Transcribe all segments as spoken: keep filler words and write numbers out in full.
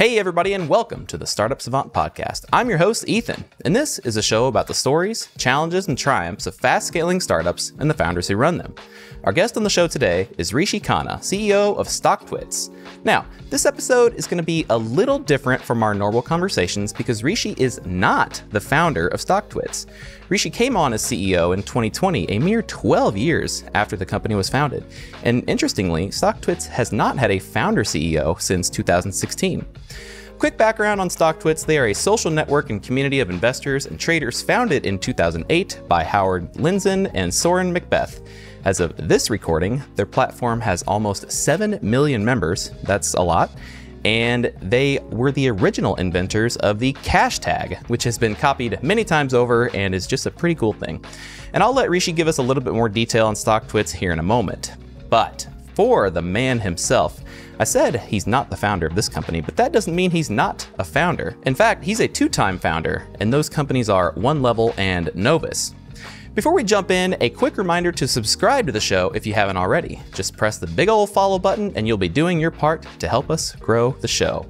Hey everybody, and welcome to the Startup Savant podcast. I'm your host, Ethan, and this is a show about the stories, challenges, and triumphs of fast-scaling startups and the founders who run them. Our guest on the show today is Rishi Khanna, C E O of StockTwits. Now, this episode is gonna be a little different from our normal conversations because Rishi is not the founder of StockTwits. Rishi came on as C E O in twenty twenty, a mere twelve years after the company was founded. And interestingly, StockTwits has not had a founder C E O since two thousand sixteen. Quick background on StockTwits: they are a social network and community of investors and traders founded in two thousand eight by Howard Lindzen and Soren Macbeth. As of this recording, their platform has almost seven million members, that's a lot, and they were the original inventors of the cash tag, which has been copied many times over and is just a pretty cool thing. And I'll let Rishi give us a little bit more detail on StockTwits here in a moment. But for the man himself, I said he's not the founder of this company, but that doesn't mean he's not a founder. In fact, he's a two-time founder, and those companies are OneLevel and Novus. Before we jump in, a quick reminder to subscribe to the show if you haven't already. Just press the big old follow button and you'll be doing your part to help us grow the show.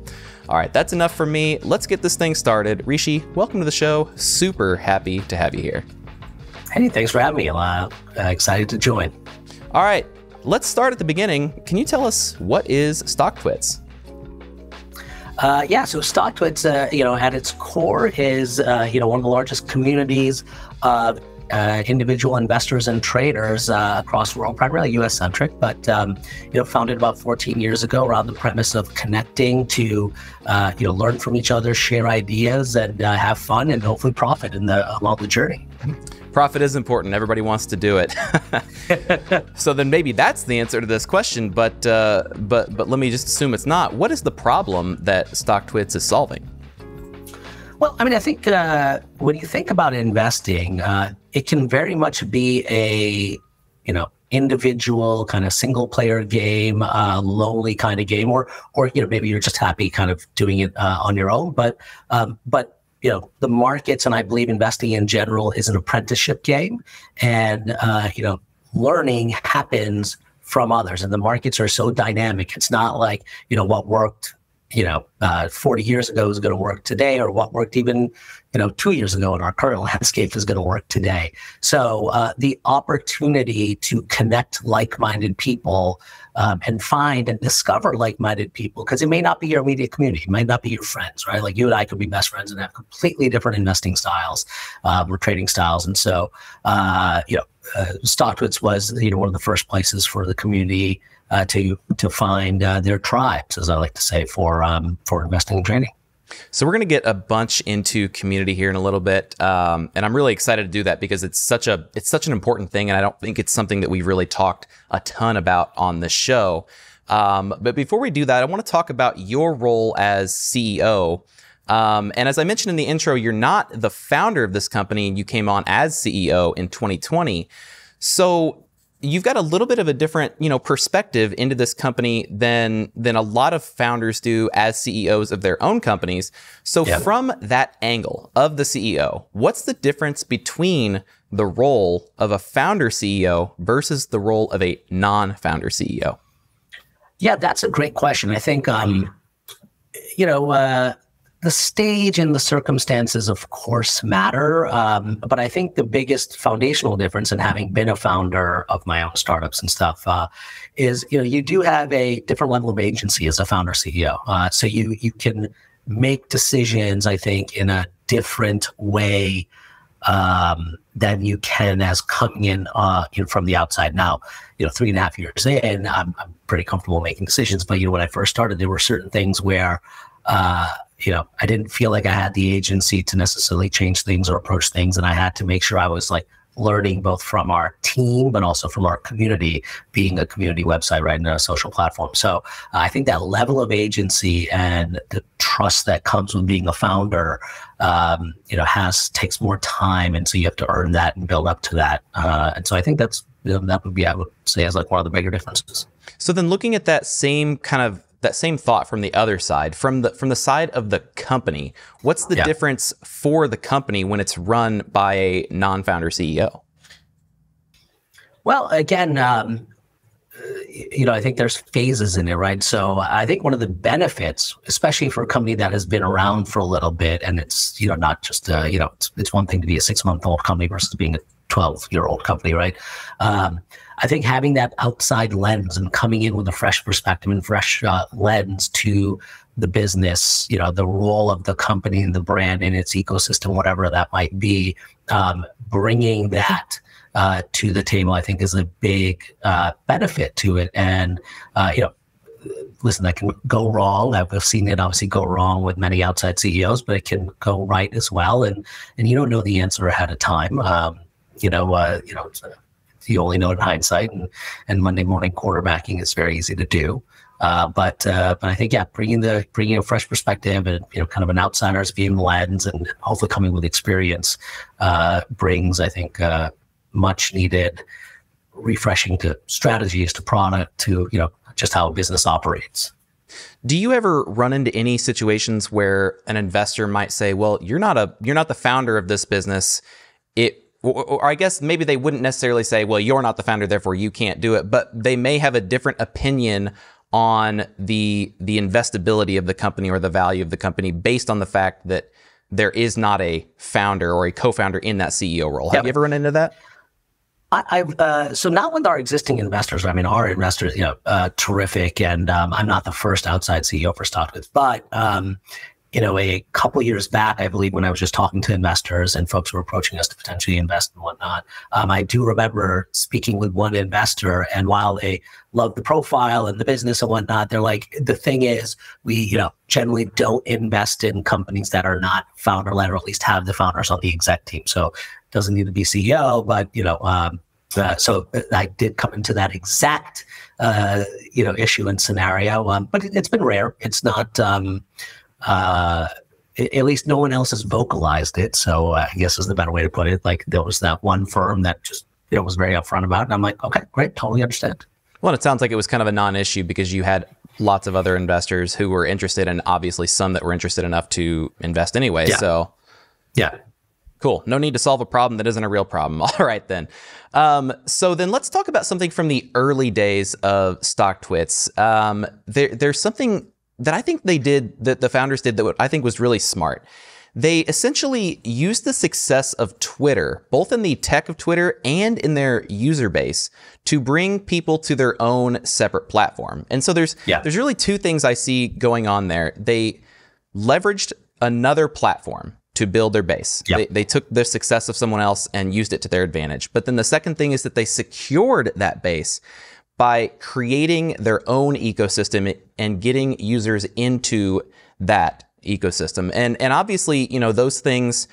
All right, that's enough from me. Let's get this thing started. Rishi, welcome to the show. Super happy to have you here. Hey, thanks for having me. Uh, excited to join. All right, let's start at the beginning. Can you tell us what is StockTwits? Uh, yeah, so StockTwits, uh, you know, at its core is, uh, you know, one of the largest communities of uh, Uh, individual investors and traders uh, across the world, primarily U S-centric, but um, you know, founded about fourteen years ago around the premise of connecting to uh, you know, learn from each other, share ideas, and uh, have fun, and hopefully profit in the along the journey. Profit is important. Everybody wants to do it. So then maybe that's the answer to this question, but uh, but but let me just assume it's not. What is the problem that StockTwits is solving? Well, I mean, I think uh, when you think about investing, uh, it can very much be a, you know, individual kind of single player game, uh, lonely kind of game, or, or, you know, maybe you're just happy kind of doing it uh, on your own. But, um, but, you know, the markets, and I believe investing in general, is an apprenticeship game, and, uh, you know, learning happens from others, and the markets are so dynamic. It's not like, you know, what worked you know, uh, forty years ago is going to work today, or what worked even, you know, two years ago in our current landscape is going to work today. So uh, the opportunity to connect like-minded people um, and find and discover like-minded people, because it may not be your immediate community, it might not be your friends, right? Like you and I could be best friends and have completely different investing styles uh, or trading styles. And so, uh, you know, uh, StockTwits was, you know, one of the first places for the community Uh, to to find uh, their tribes, as I like to say, for um, for investing and trading. So we're going to get a bunch into community here in a little bit, um, and I'm really excited to do that because it's such a it's such an important thing, and I don't think it's something that we've really talked a ton about on the show. Um, but before we do that, I want to talk about your role as C E O. Um, and as I mentioned in the intro, you're not the founder of this company, and you came on as C E O in twenty twenty. So you've got a little bit of a different, you know, perspective into this company than than a lot of founders do as C E Os of their own companies. So yeah. From that angle of the C E O, what's the difference between the role of a founder C E O versus the role of a non-founder C E O? Yeah, that's a great question. I think, um, you know, uh, the stage and the circumstances, of course, matter, um, but I think the biggest foundational difference in having been a founder of my own startups and stuff uh, is, you know, you do have a different level of agency as a founder C E O. Uh, so you you can make decisions, I think, in a different way um, than you can as coming in, uh, you know, from the outside. Now, you know, three and a half years in, I'm, I'm pretty comfortable making decisions, but, you know, when I first started, there were certain things where, uh, you know, I didn't feel like I had the agency to necessarily change things or approach things. And I had to make sure I was like learning both from our team, but also from our community, being a community website, right, and a social platform. So uh, I think that level of agency and the trust that comes with being a founder, um, you know, has takes more time. And so you have to earn that and build up to that. Uh, and so I think that's, you know, that would be, I would say, as like one of the bigger differences. So then looking at that same kind of that same thought from the other side, from the from the side of the company, what's the yeah. difference for the company when it's run by a non-founder C E O? Well, again, um, you know, I think there's phases in it, right? So I think one of the benefits, especially for a company that has been around for a little bit, and it's, you know, not just, uh, you know, it's, it's one thing to be a six-month-old company versus being a twelve-year-old company, right? Um, I think having that outside lens and coming in with a fresh perspective and fresh uh, lens to the business, you know, the role of the company and the brand in its ecosystem, whatever that might be, um, bringing that uh, to the table, I think is a big uh, benefit to it. And, uh, you know, listen, that can go wrong. I've seen it obviously go wrong with many outside C E Os, but it can go right as well. And, and you don't know the answer ahead of time. Um, you know, uh, you know, you only know in hindsight, and, and Monday morning quarterbacking is very easy to do. Uh, but uh, but I think, yeah, bringing the bringing a fresh perspective and, you know, kind of an outsider's view lens, and hopefully coming with experience, uh, brings, I think, uh, much needed refreshing to strategies, to product, to, you know, just how a business operates. Do you ever run into any situations where an investor might say, well, you're not a you're not the founder of this business? It Or, or I guess maybe they wouldn't necessarily say, well, you're not the founder, therefore you can't do it. But they may have a different opinion on the the investability of the company or the value of the company based on the fact that there is not a founder or a co-founder in that C E O role. Have yep. you ever run into that? I, I've, uh, so not with our existing investors. I mean, our investors, you know, uh, terrific. And um, I'm not the first outside C E O for StockTwits, but um you know, a couple years back, I believe, when I was just talking to investors and folks who were approaching us to potentially invest and whatnot, um, I do remember speaking with one investor, and while they loved the profile and the business and whatnot, they're like, the thing is, we, you know, generally don't invest in companies that are not founder-led, or at least have the founders on the exec team. So it doesn't need to be C E O, but, you know, um, Uh, so I did come into that exact, uh, you know, issue and scenario, um, but it, it's been rare. It's not, um, uh, at least no one else has vocalized it. So uh, I guess is the better way to put it. Like, there was that one firm that just, you know, was very upfront about it. And I'm like, okay, great. Totally understand. Well, it sounds like it was kind of a non-issue because you had lots of other investors who were interested, and obviously some that were interested enough to invest anyway. Yeah. So yeah. Cool. No need to solve a problem that isn't a real problem. All right, then. Um, so then let's talk about something from the early days of StockTwits. Um, there, there's something that I think they did, that the founders did, that I think was really smart. They essentially used the success of Twitter, both in the tech of Twitter and in their user base, to bring people to their own separate platform. And so there's, yeah. there's really two things I see going on there. They leveraged another platform to build their base. Yep. They, they took the success of someone else and used it to their advantage. But then the second thing is that they secured that base by creating their own ecosystem and getting users into that ecosystem. And, and obviously, you know, those things,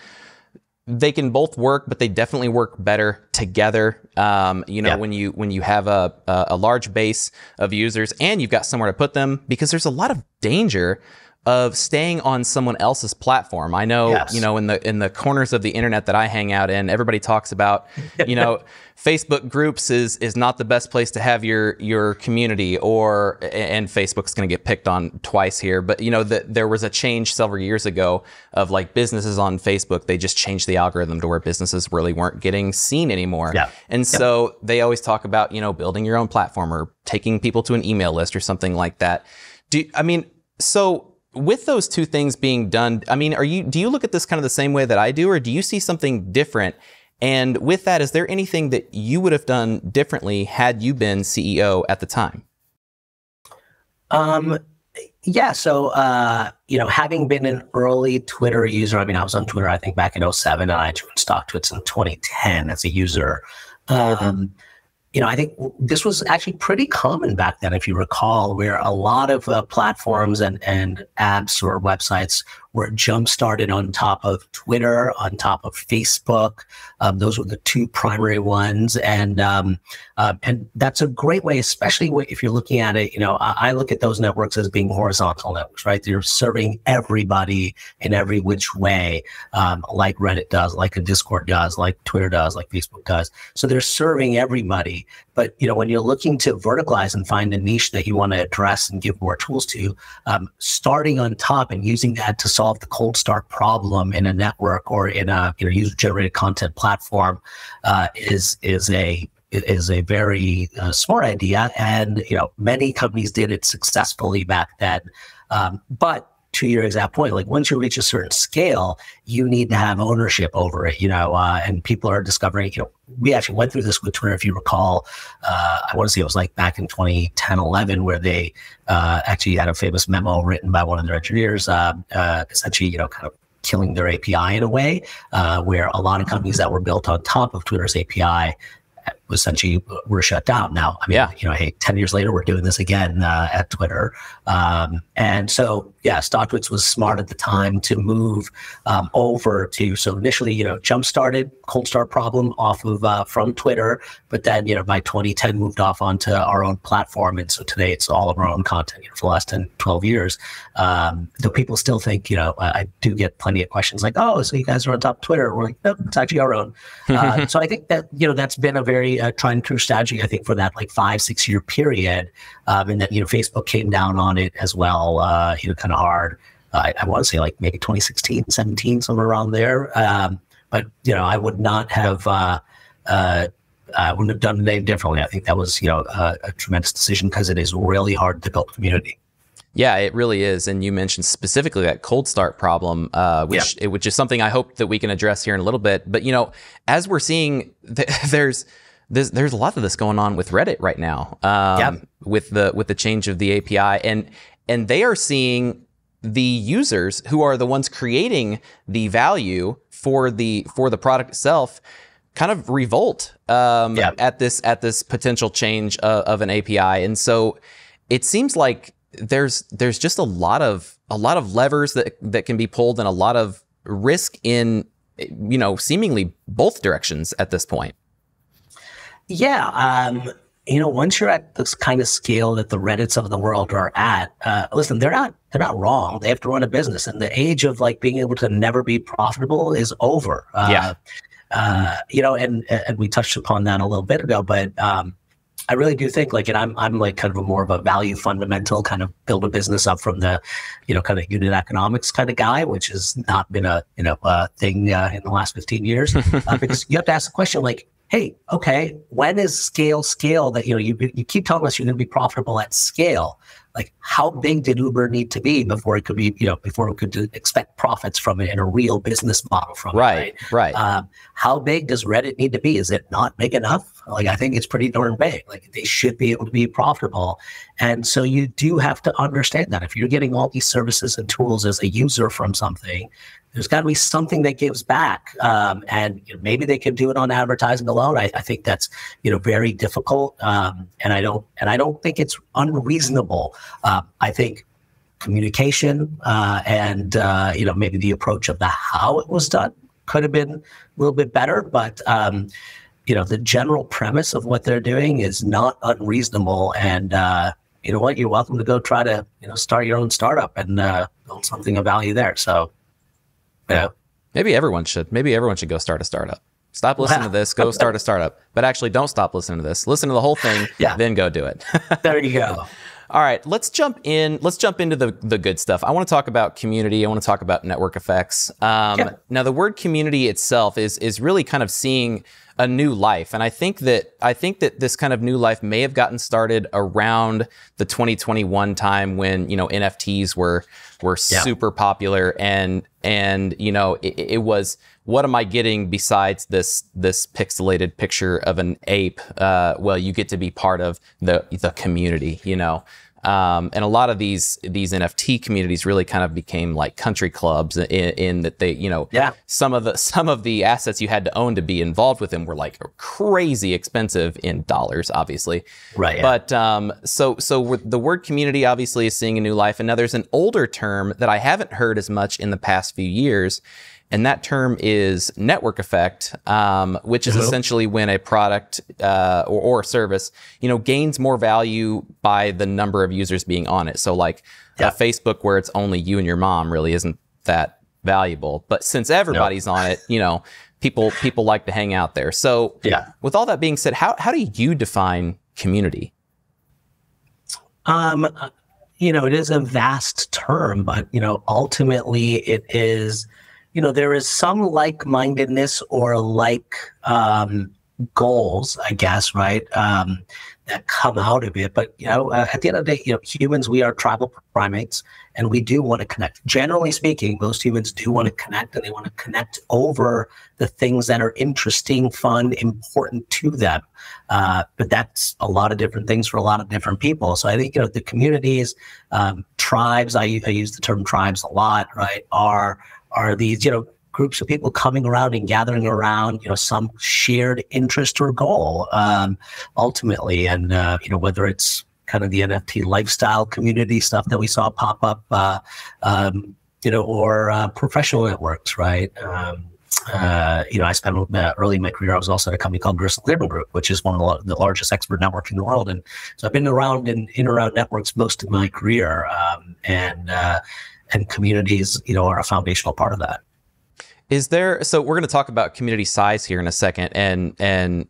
they can both work, but they definitely work better together. Um, you know, yeah. when you when you have a, a large base of users and you've got somewhere to put them, because there's a lot of danger of staying on someone else's platform. I know, yes. you know, in the in the corners of the internet that I hang out in, everybody talks about, you know, Facebook groups is is not the best place to have your your community, or and Facebook's going to get picked on twice here, but you know that there was a change several years ago of like businesses on Facebook. They just changed the algorithm to where businesses really weren't getting seen anymore. Yeah. And yeah. so they always talk about, you know, building your own platform or taking people to an email list or something like that. Do I mean, so with those two things being done, I mean, are you do you look at this kind of the same way that I do, or do you see something different? And with that, is there anything that you would have done differently had you been C E O at the time? Um, yeah. So, uh, you know, having been an early Twitter user, I mean, I was on Twitter, I think, back in oh seven, and I joined StockTwits in twenty ten as a user. Um, you know, I think this was actually pretty common back then, if you recall, where a lot of uh, platforms and, and apps or websites were jump-started on top of Twitter, on top of Facebook. Um, those were the two primary ones. And um, uh, and that's a great way, especially if you're looking at it, you know, I, I look at those networks as being horizontal networks, right? They're serving everybody in every which way, um, like Reddit does, like a Discord does, like Twitter does, like Facebook does. So they're serving everybody. But, you know, when you're looking to verticalize and find a niche that you want to address and give more tools to, um, starting on top and using that to solve the cold start problem in a network or in a you know, user-generated content platform uh, is is a It is a very uh, smart idea, and you know many companies did it successfully back then. Um, but to your exact point, like once you reach a certain scale, you need to have ownership over it. You know, uh, and people are discovering. You know, we actually went through this with Twitter, if you recall. Uh, I want to say it was like back in twenty ten, eleven, where they uh, actually had a famous memo written by one of their engineers, uh, uh, essentially, you know, kind of killing their A P I in a way, uh, where a lot of companies that were built on top of Twitter's A P I essentially were shut down. Now, I mean, yeah. you know, hey, ten years later, we're doing this again uh, at Twitter. Um, and so, yeah, StockTwits was smart at the time to move um, over to, so initially, you know, jump-started cold start problem off of, uh, from Twitter, but then, you know, by twenty ten moved off onto our own platform. And so today it's all of our own content, you know, for the last ten, twelve years. Um, though people still think, you know, I do get plenty of questions like, oh, so you guys are on top of Twitter. We're like, nope, it's actually our own. Uh, so I think that, you know, that's been a very Very, uh, tried and true strategy, I think, for that like five, six year period. Um, and then, you know, Facebook came down on it as well, uh, you know, kind of hard. Uh, I, I want to say like maybe twenty sixteen, seventeen, somewhere around there. Um, but, you know, I would not have, uh, uh, I wouldn't have done the name differently. I think that was, you know, uh, a tremendous decision because it is really hard to build community. Yeah, it really is. And you mentioned specifically that cold start problem, uh, which, yeah. it, which is something I hope that we can address here in a little bit. But, you know, as we're seeing, th there's... There's, there's a lot of this going on with Reddit right now, um, yep. with the with the change of the A P I, and and they are seeing the users who are the ones creating the value for the for the product itself kind of revolt um, yep. at this at this potential change of, of an A P I, and so it seems like there's there's just a lot of a lot of levers that that can be pulled and a lot of risk in you know seemingly both directions at this point. Yeah, um, you know, once you're at this kind of scale that the Reddits of the world are at, uh, listen, they're not they're not wrong. They have to run a business, and the age of like being able to never be profitable is over. Uh, yeah, uh, you know, and and we touched upon that a little bit ago, but um, I really do think like, and I'm I'm like kind of a more of a value fundamental kind of build a business up from the, you know, kind of unit economics kind of guy, which has not been a you know uh, thing uh, in the last fifteen years, uh, because you have to ask the question like, hey, okay, when is scale scale that, you know, you, you keep telling us you're going to be profitable at scale. Like how big did Uber need to be before it could be, you know, before it could do, expect profits from it and a real business model from right, it? Right, right. Um, how big does Reddit need to be? Is it not big enough? Like, I think it's pretty darn big. Like they should be able to be profitable. And so you do have to understand that if you're getting all these services and tools as a user from something, there's got to be something that gives back, um, and you know, maybe they can do it on advertising alone. I, I think that's you know very difficult, um, and I don't and I don't think it's unreasonable. Uh, I think communication uh, and uh, you know maybe the approach of the how it was done could have been a little bit better, but um, you know the general premise of what they're doing is not unreasonable, and uh, you know what, you're welcome to go try to you know start your own startup and uh, build something of value there. So. Yeah, maybe everyone should. Maybe everyone should go start a startup. Stop listening to this. Go start a startup. But actually, don't stop listening to this. Listen to the whole thing. Yeah. Then go do it. There you go. All right. Let's jump in. Let's jump into the the good stuff. I want to talk about community. I want to talk about network effects. Um, yeah. Now, the word community itself is is really kind of seeing a new life, and I think that I think that this kind of new life may have gotten started around the twenty twenty-one time when you know N F Ts were were yeah. super popular, and and you know it, it was what am I getting besides this this pixelated picture of an ape? Uh, well, you get to be part of the the community, you know. Um, and a lot of these these N F T communities really kind of became like country clubs in, in that they, you know, yeah. some of the some of the assets you had to own to be involved with them were like crazy expensive in dollars, obviously. Right. Yeah. But um, so so with the word community obviously is seeing a new life. And now there's an older term that I haven't heard as much in the past few years. And that term is network effect, um, which is mm-hmm. essentially when a product uh, or, or service, you know, gains more value by the number of users being on it. So like yeah. uh, Facebook, where it's only you and your mom, really isn't that valuable. But since everybody's no. on it, you know, people people like to hang out there. So yeah. with all that being said, how how do you define community? Um, you know, it is a vast term, but you know, ultimately it is. You know, there is some like-mindedness or like um, goals, I guess, right, um, that come out of it. But, you know, uh, at the end of the day, you know, humans, we are tribal primates, and we do want to connect. Generally speaking, most humans do want to connect, and they want to connect over the things that are interesting, fun, important to them. Uh, but that's a lot of different things for a lot of different people. So I think, you know, the communities, um, tribes, I, I use the term tribes a lot, right, are, are these, you know, groups of people coming around and gathering around, you know, some shared interest or goal, um, ultimately. And, uh, you know, whether it's kind of the N F T lifestyle community stuff that we saw pop up, uh, um, you know, or uh, professional networks, right? Um, uh, you know, I spent uh, early in my career, I was also at a company called Griswold Clearman Group, which is one of the, la the largest expert networks in the world. And so I've been around in, in around networks most of my career. Um, and, uh, and communities, you know, are a foundational part of that. Is there, so we're going to talk about community size here in a second. And, and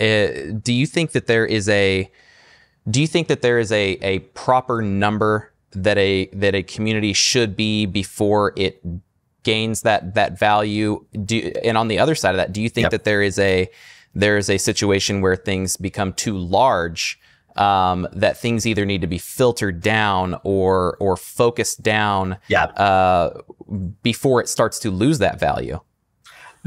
uh, do you think that there is a, do you think that there is a, a proper number that a, that a community should be before it gains that, that value? Do, and on the other side of that, do you think Yep. that there is a, there is a situation where things become too large, um, that things either need to be filtered down or, or focused down, yeah. uh, before it starts to lose that value?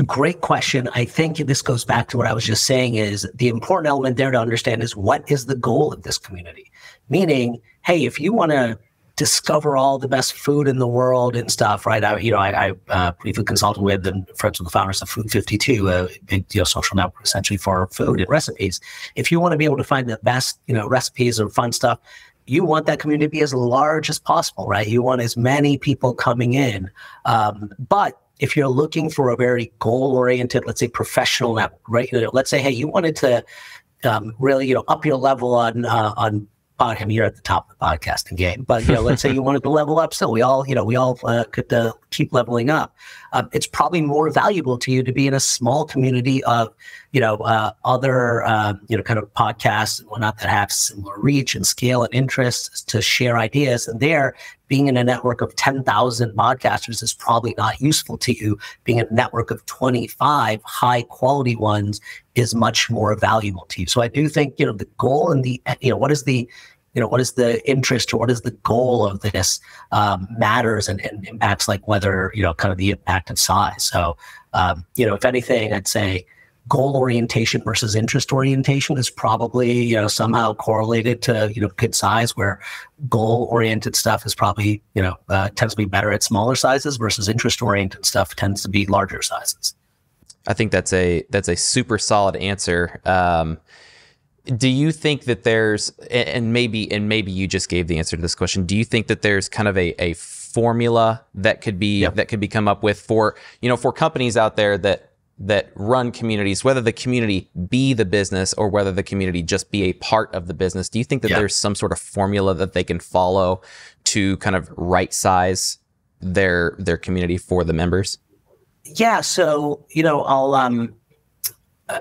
Great question. I think this goes back to what I was just saying, is the important element there to understand is what is the goal of this community? Meaning, hey, if you want to discover all the best food in the world and stuff, right? I, you know, I, I uh, briefly consulted with and friends with the founders of Food fifty-two, a big, you know, social network essentially for food and recipes. If you want to be able to find the best, you know, recipes or fun stuff, you want that community to be as large as possible, right? You want as many people coming in. Um, but if you're looking for a very goal-oriented, let's say, professional network, right? You know, let's say, hey, you wanted to um, really, you know, up your level on uh, on. I mean, you're at the top of the podcasting game, but, you know, let's say you wanted to level up. So we all, you know, we all uh, could uh, keep leveling up. Um, it's probably more valuable to you to be in a small community of, you know, uh, other, uh, you know, kind of podcasts and whatnot that have similar reach and scale and interests to share ideas. And there, being in a network of ten thousand podcasters is probably not useful to you. Being in a network of twenty-five high quality ones is much more valuable to you. So I do think, you know, the goal and the, you know, what is the, you know, what is the interest or what is the goal of this um, matters and, and impacts, like whether, you know, kind of the impact of size. So, um, you know, if anything, I'd say goal orientation versus interest orientation is probably, you know, somehow correlated to, you know, good size, where goal oriented stuff is probably, you know, uh, tends to be better at smaller sizes versus interest oriented stuff tends to be larger sizes. I think that's a, that's a super solid answer. Um, do you think that there's, and maybe, and maybe you just gave the answer to this question. Do you think that there's kind of a, a formula that could be, yep. that could be come up with for, you know, for companies out there that, that run communities, whether the community be the business or whether the community just be a part of the business? Do you think that yep. there's some sort of formula that they can follow to kind of right size their, their community for the members? Yeah. So, you know, I'll, um, uh,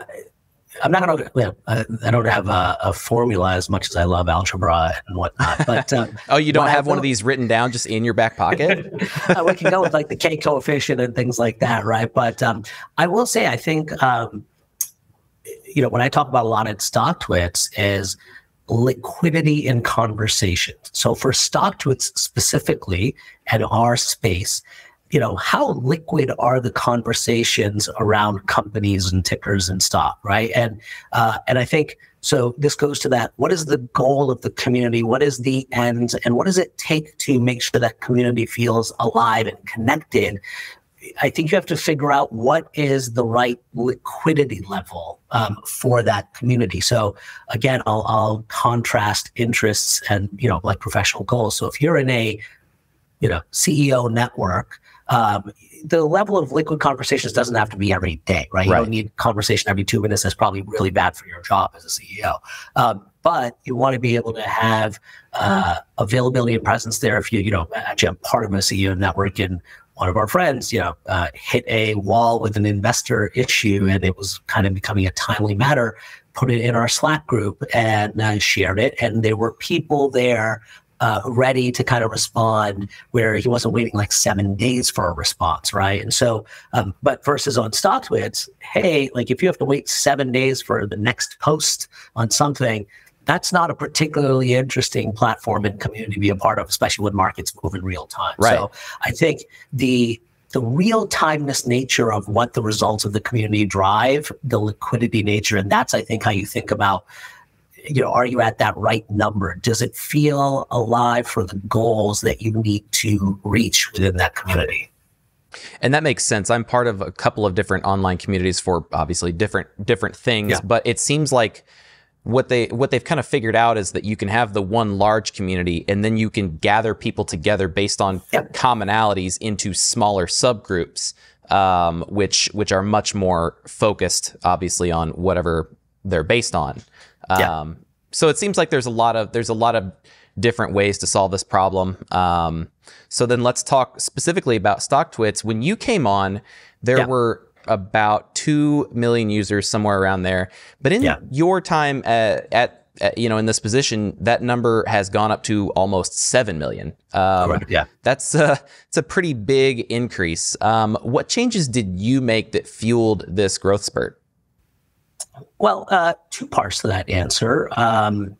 I'm not going to, you know, I, I don't have a, a formula as much as I love algebra and whatnot, but. Uh, oh, you don't have one of these written down just in your back pocket? uh, we can go with like the K coefficient and things like that. Right. But, um, I will say, I think, um, you know, when I talk about a lot at StockTwits is liquidity and conversation. So for StockTwits specifically and our space, you know, how liquid are the conversations around companies and tickers and stock, right? And uh, and I think, so this goes to that, what is the goal of the community? What is the end? And what does it take to make sure that community feels alive and connected? I think you have to figure out what is the right liquidity level um, for that community. So again, I'll, I'll contrast interests and, you know, like professional goals. So if you're in a, you know, C E O network, Um, the level of liquid conversations doesn't have to be every day, right? You right. don't need conversation every two minutes. That's probably really bad for your job as a C E O. Um, but you want to be able to have uh, availability and presence there. If you, you know, actually I'm part of a C E O network, and one of our friends, you know, uh, hit a wall with an investor issue, and it was kind of becoming a timely matter. Put it in our Slack group and uh, shared it, and there were people there uh, ready to kind of respond, where he wasn't waiting like seven days for a response, right? And so, um, but versus on StockTwits, hey, like if you have to wait seven days for the next post on something, that's not a particularly interesting platform and community to be a part of, especially when markets move in real time. Right. So I think the the real-timeness nature of what the results of the community drive, the liquidity nature, and that's, I think, how you think about, you know, are you at that right number? Does it feel alive for the goals that you need to reach within that community? And that makes sense. I'm part of a couple of different online communities for obviously different different things, yeah. But it seems like what they what they've kind of figured out is that you can have the one large community, and then you can gather people together based on yep. commonalities into smaller subgroups, um, which which are much more focused, obviously, on whatever they're based on. Um, yep. So it seems like there's a lot of there's a lot of different ways to solve this problem. Um, so then let's talk specifically about StockTwits. When you came on, there yep. were about two million users, somewhere around there. But in yeah. your time at, at, at, you know, in this position, that number has gone up to almost seven million. Um, right. Yeah. That's a, it's a pretty big increase. Um, what changes did you make that fueled this growth spurt? Well, uh, two parts to that answer. Um,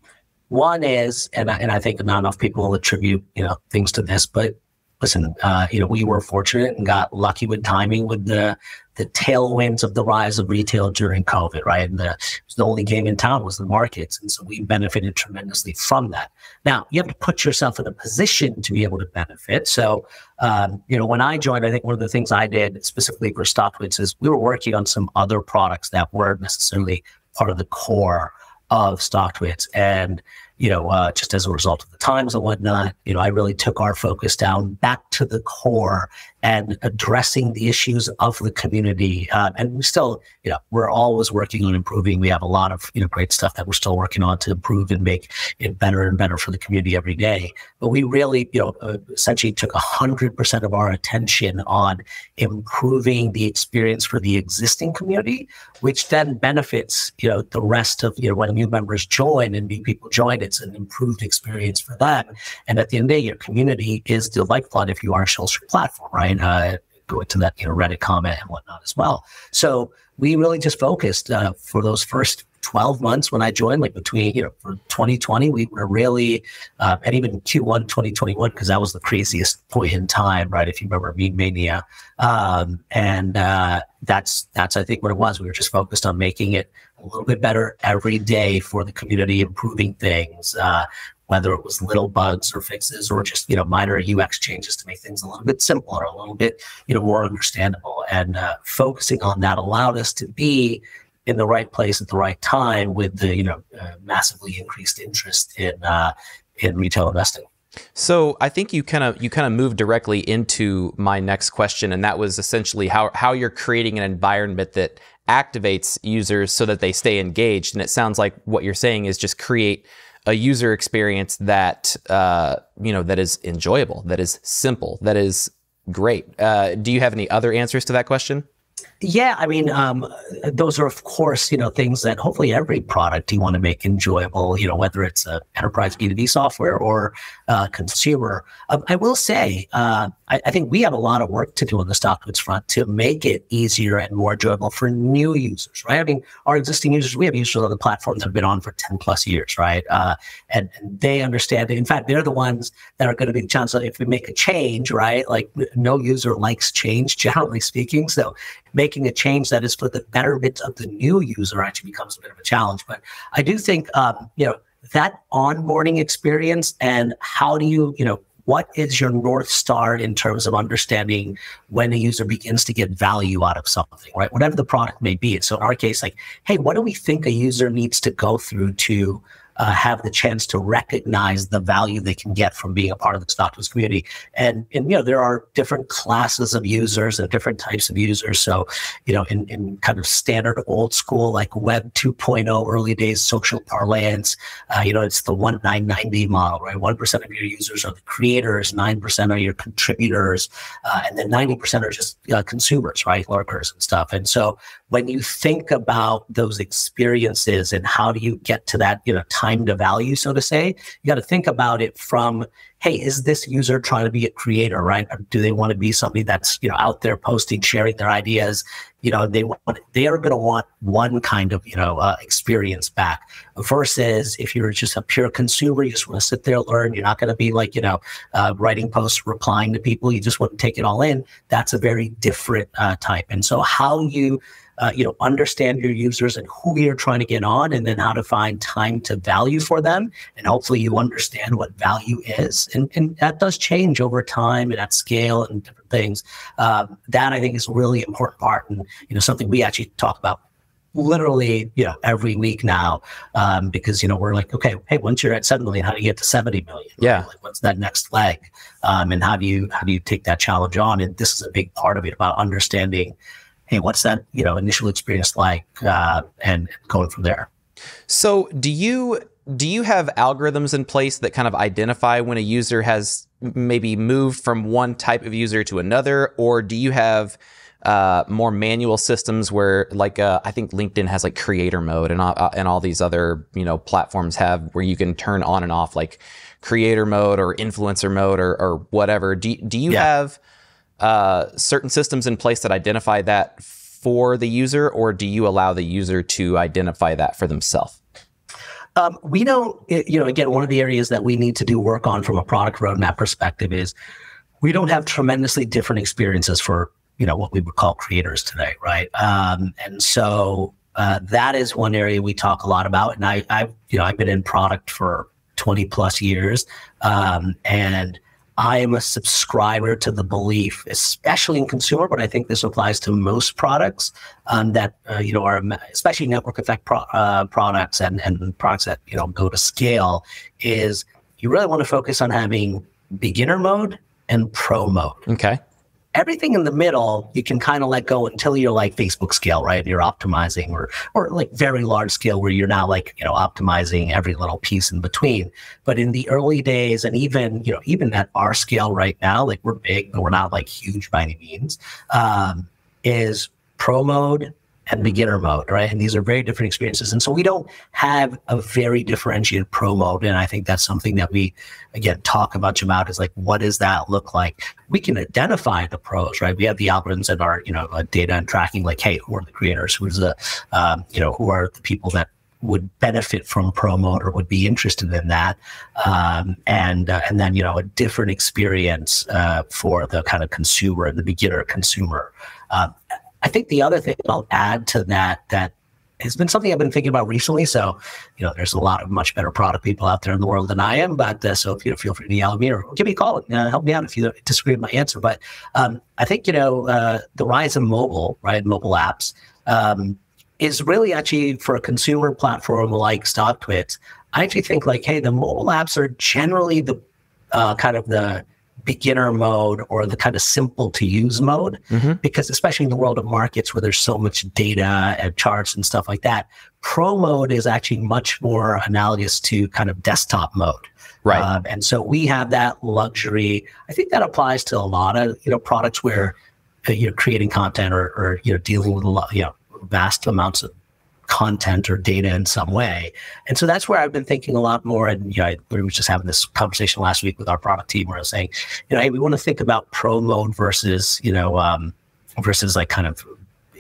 one is, and I, and I think not enough people will attribute, you know, things to this, but listen, uh, you know, we were fortunate and got lucky with timing with the the tailwinds of the rise of retail during COVID, right? And the, the only game in town was the markets. And so we benefited tremendously from that. Now, you have to put yourself in a position to be able to benefit. So, um, you know, when I joined, I think one of the things I did specifically for StockTwits is we were working on some other products that weren't necessarily part of the core of StockTwits. And, you know, uh, just as a result of the times and whatnot, you know, I really took our focus down back to the core and addressing the issues of the community. Uh, and we still, you know, we're always working on improving. We have a lot of, you know, great stuff that we're still working on to improve and make it better and better for the community every day. But we really, you know, essentially took one hundred percent of our attention on improving the experience for the existing community, which then benefits, you know, the rest of, you know, when new members join and new people join, it's an improved experience for them. And at the end of the day, your community is the lifeblood if you are a social platform, right? Uh, go into that, you know, Reddit comment and whatnot as well. So we really just focused uh, for those first twelve months when I joined, like between, you know, for twenty twenty, we were really, uh, and even Q one twenty twenty-one, because that was the craziest point in time, right? If you remember Meme Mania. Um, and uh, that's, that's, I think, what it was. We were just focused on making it a little bit better every day for the community, improving things, uh, whether it was little bugs or fixes or just, you know, minor U X changes to make things a little bit simpler, a little bit, you know, more understandable. And uh, focusing on that allowed us to be in the right place at the right time with the, you know, uh, massively increased interest in uh, in retail investing. So I think you kind of you kind of moved directly into my next question, and that was essentially how how you're creating an environment that activates users so that they stay engaged. And it sounds like what you're saying is just create a user experience that, uh, you know, that is enjoyable, that is simple, that is great. Uh, do you have any other answers to that question? Yeah, I mean, um, those are, of course, you know, things that hopefully every product you want to make enjoyable, you know, whether it's a enterprise B two B software or uh, consumer. Um, I will say, uh, I, I think we have a lot of work to do on the StockTwits front to make it easier and more enjoyable for new users, right? I mean, our existing users, we have users on the platform that have been on for ten plus years, right? Uh, and, and they understand it. In fact, they're the ones that are going to be the chance if we make a change, right? Like, no user likes change, generally speaking. So making a change that is for the betterment of the new user actually becomes a bit of a challenge. But I do think, um, you know, that onboarding experience and how do you, you know, what is your North Star in terms of understanding when a user begins to get value out of something, right? Whatever the product may be. So in our case, like, hey, what do we think a user needs to go through to uh, have the chance to recognize the value they can get from being a part of the StockTwits community? And, and, you know, there are different classes of users and different types of users. So, you know, in, in kind of standard old school, like web two point oh early days social parlance, uh, you know, it's the one nine ninety model, right? one percent of your users are the creators, nine percent are your contributors, uh, and then ninety percent are just uh, consumers, right? Lurkers and stuff. And so when you think about those experiences and how do you get to that, you know, time to value, so to say, you got to think about it from, hey, is this user trying to be a creator, right? Or do they want to be somebody that's, you know, out there posting, sharing their ideas? You know, they want, they are going to want one kind of, you know, uh, experience back versus if you're just a pure consumer, you just want to sit there, learn. You're not going to be like, you know, uh, writing posts, replying to people. You just want to take it all in. That's a very different uh, type. And so how you, Uh, you know, understand your users and who you're trying to get on, and then how to find time to value for them. And hopefully you understand what value is. And, and that does change over time and at scale and different things. Uh, that I think is a really important part, and, you know, something we actually talk about literally, you know, every week now, um, because, you know, we're like, okay, hey, once you're at seven million, how do you get to seventy million? Yeah. Like, what's that next leg? Um, and how do you, how do you take that challenge on? And this is a big part of it, about understanding, hey, what's that, you know, initial experience like, uh, and going from there. So do you, do you have algorithms in place that kind of identify when a user has maybe moved from one type of user to another, or do you have uh, more manual systems where, like, uh, I think LinkedIn has like creator mode, and, uh, and all these other, you know, platforms have where you can turn on and off like creator mode or influencer mode or, or whatever. Do, do you yeah. have uh certain systems in place that identify that for the user, or do you allow the user to identify that for themselves? Um, we don't, you know, again, one of the areas that we need to do work on from a product roadmap perspective is we don't have tremendously different experiences for, you know, what we would call creators today, right? Um, and so uh, that is one area we talk a lot about. And I, I've, you know, I've been in product for twenty plus years, um, and I am a subscriber to the belief, especially in consumer, but I think this applies to most products, um, that, uh, you know, are, especially network effect pro uh, products and, and products that, you know, go to scale, is you really want to focus on having beginner mode and pro mode. Okay. Everything in the middle, you can kind of let go until you're like Facebook scale, right? You're optimizing, or or like very large scale where you're now like, you know, optimizing every little piece in between. But in the early days, and even, you know, even at our scale right now, like we're big, but we're not like huge by any means, um, is pro mode and beginner mode, right? And these are very different experiences. And so we don't have a very differentiated pro mode. And I think that's something that we, again, talk a bunch about, is like, what does that look like? We can identify the pros, right? We have the algorithms that are, you know, data and tracking, like, hey, who are the creators? Who's the, um, you know, who are the people that would benefit from pro mode or would be interested in that? Um, and, uh, and then, you know, a different experience uh, for the kind of consumer, the beginner consumer. Um, I think the other thing I'll add to that, that has been something I've been thinking about recently. So, you know, there's a lot of much better product people out there in the world than I am. But uh, so, if, you know, feel free to yell at me or give me a call and uh, help me out if you disagree with my answer. But um, I think, you know, uh, the rise of mobile, right, mobile apps, um, is really actually, for a consumer platform like StockTwits, I actually think like, hey, the mobile apps are generally the uh, kind of the beginner mode or the kind of simple to use mode, mm-hmm. because especially in the world of markets where there's so much data and charts and stuff like that, pro mode is actually much more analogous to kind of desktop mode. Right. Um, and so we have that luxury. I think that applies to a lot of, you know, products where you're creating content or, or you know, dealing with a lot, you know, vast amounts of content or data in some way. And so that's where I've been thinking a lot more. And, you know, I, we were just having this conversation last week with our product team where I was saying, you know, hey, we want to think about pro mode versus, you know, um, versus like kind of,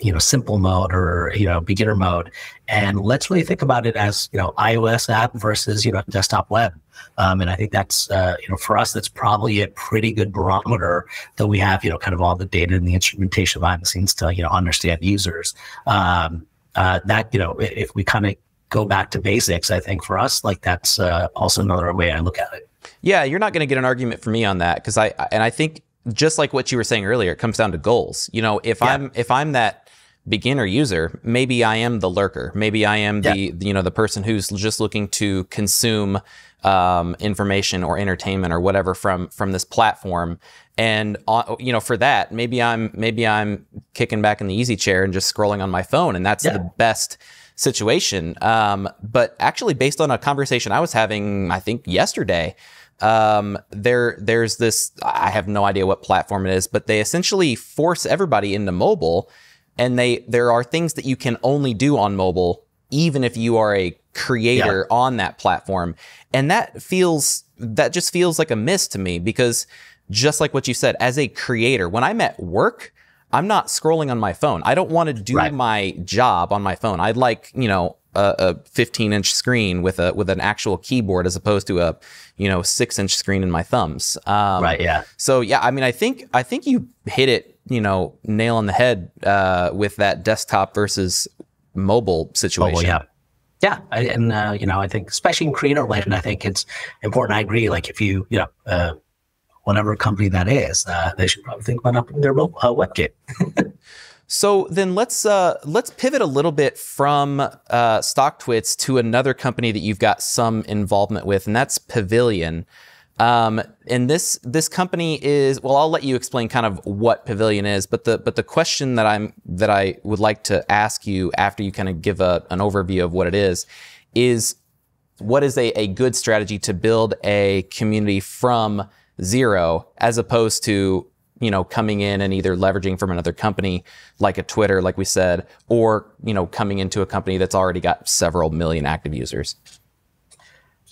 you know, simple mode or, you know, beginner mode. And let's really think about it as, you know, iOS app versus, you know, desktop web. Um, and I think that's, uh, you know, for us, that's probably a pretty good barometer that we have, you know, kind of all the data and the instrumentation behind the scenes to, you know, understand users. Um, Uh, that, you know, if we kind of go back to basics, I think for us, like that's uh, also another way I look at it. Yeah, you're not going to get an argument from me on that, because I and I think just like what you were saying earlier, it comes down to goals. You know, if yeah. I'm if I'm that beginner user, maybe I am the lurker. Maybe I am yeah. the, you know, the person who's just looking to consume um, information or entertainment or whatever from from this platform. And, uh, you know, for that, maybe I'm maybe I'm kicking back in the easy chair and just scrolling on my phone. And that's yeah. the best situation. Um, but actually, based on a conversation I was having, I think, yesterday, um, there there's this, I have no idea what platform it is, but they essentially force everybody into mobile And they there are things that you can only do on mobile, even if you are a creator yeah. on that platform. And that feels, that just feels like a miss to me, because just like what you said, as a creator, when I'm at work, I'm not scrolling on my phone. I don't want to do right. my job on my phone. I'd like, you know, a fifteen inch screen with a with an actual keyboard, as opposed to a, you know, six inch screen in my thumbs. Um, right. Yeah. So yeah, I mean, I think I think you hit it, you know, nail on the head uh, with that desktop versus mobile situation. Mobile, yeah. Yeah, I, and uh, you know, I think especially in creator related, I think it's important. I agree. Like if you, you know. Uh, Whatever company that is, uh, they should probably think about upping their mobile, uh, webkit. So then let's uh, let's pivot a little bit from uh, StockTwits to another company that you've got some involvement with, and that's Pavilion. Um, and this this company is, well, I'll let you explain kind of what Pavilion is, but the but the question that I'm that I would like to ask you after you kind of give a, an overview of what it is is what is a, a good strategy to build a community from zero, as opposed to, you know, coming in and either leveraging from another company like a Twitter, like we said, or, you know, coming into a company that's already got several million active users?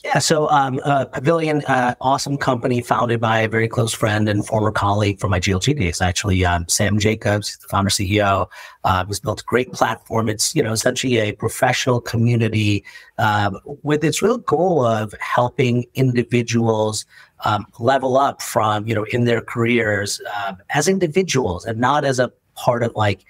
Yeah, so um, uh, Pavilion, uh, awesome company founded by a very close friend and former colleague from my G L G days, actually, um, Sam Jacobs, the founder C E O, uh, has built a great platform. It's, you know, essentially a professional community um, with its real goal of helping individuals um, level up from, you know, in their careers um, as individuals and not as a part of like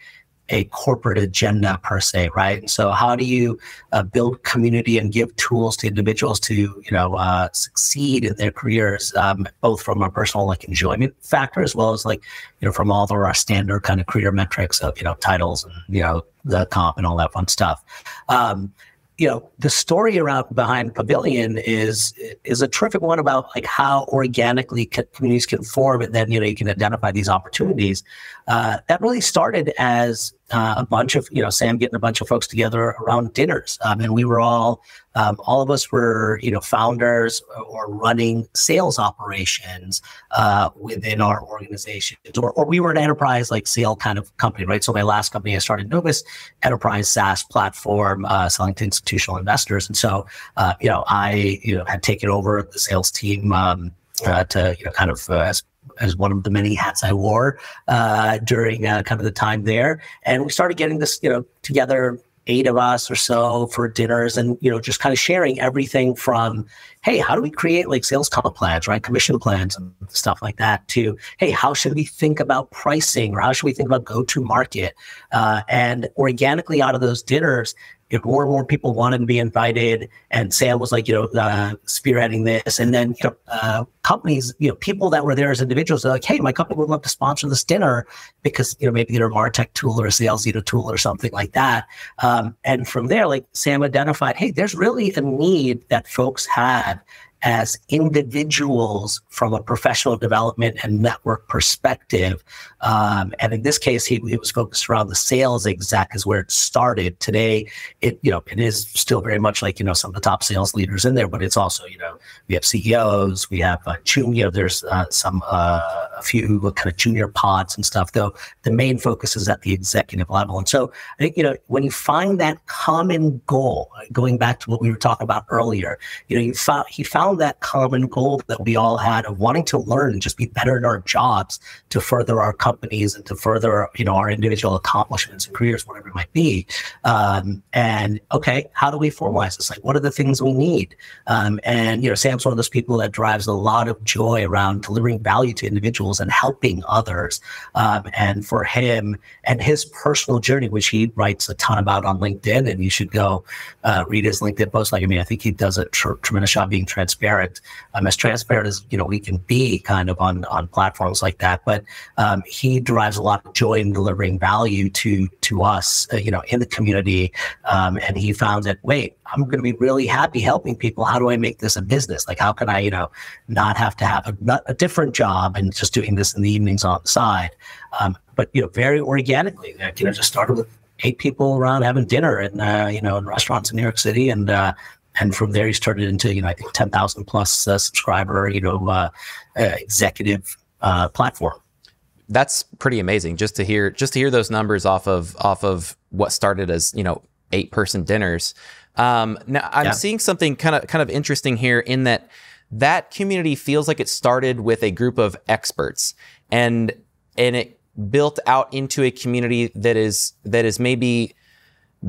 a corporate agenda per se, right? And so how do you uh, build community and give tools to individuals to, you know, uh, succeed in their careers, um, both from a personal like enjoyment factor, as well as like, you know, from all of our standard kind of career metrics of, you know, titles and, you know, the comp and all that fun stuff. Um, you know, the story around behind Pavilion is is a terrific one about like how organically communities can form, and then, you know, you can identify these opportunities. Uh, that really started as uh, a bunch of, you know, Sam getting a bunch of folks together around dinners. Um, and we were all, um, all of us were, you know, founders or running sales operations uh, within our organizations, or, or we were an enterprise like sale kind of company, right? So my last company I started, Novus, enterprise SaaS platform, uh, selling to institutional investors. And so, uh, you know, I, you know, had taken over the sales team um, uh, to, you know, kind of uh, as as one of the many hats I wore uh, during uh, kind of the time there. And we started getting this, you know, together, eight of us or so for dinners and, you know, just kind of sharing everything from, hey, how do we create like sales comp plans, right? Commission plans and stuff like that, to, hey, how should we think about pricing, or how should we think about go-to market? Uh, and organically out of those dinners, if more and more people wanted to be invited, and Sam was like, you know, uh, spearheading this, and then, you know, uh, companies, you know, people that were there as individuals are like, hey, my company would love to sponsor this dinner because, you know, maybe they're a MarTech tool or a sales leader tool or something like that. Um, and from there, like Sam identified, hey, there's really a need that folks had as individuals from a professional development and network perspective. Um, and in this case, he, he was focused around the sales exec is where it started. Today, it, you know, it is still very much like, you know, some of the top sales leaders in there, but it's also, you know, we have C E Os, we have uh, junior, there's uh, some, uh, a few kind of junior pods and stuff, though the main focus is at the executive level. And so I think, you know, when you find that common goal, going back to what we were talking about earlier, you know, you found, he found that common goal that we all had of wanting to learn and just be better at our jobs to further our companies and to further, you know, our individual accomplishments and careers, whatever it might be. Um, and okay, how do we formalize this? Like, what are the things we need? Um, and, you know, Sam's one of those people that drives a lot of joy around delivering value to individuals and helping others. Um, and for him and his personal journey, which he writes a ton about on LinkedIn, and you should go uh, read his LinkedIn post. Like, I mean, I think he does a tr tremendous job being transparent. Um, as transparent as, you know, we can be kind of on on platforms like that, but um, he derives a lot of joy in delivering value to to us, uh, you know, in the community. Um, and he found that, wait, I'm going to be really happy helping people. How do I make this a business? Like, how can I, you know, not have to have a, not a different job and just doing this in the evenings on the side? Um, but, you know, very organically, like, you know, just started with eight people around having dinner and, uh, you know, in restaurants in New York City, and uh, and from there, he's turned it into, you know, I think ten thousand plus uh, subscriber, you know, uh, uh, executive uh, platform. that's pretty amazing just to hear just to hear those numbers off of off of what started as, you know, eight person dinners. Um, now I'm yeah. seeing something kind of kind of interesting here in that that community feels like it started with a group of experts and and it built out into a community that is that is maybe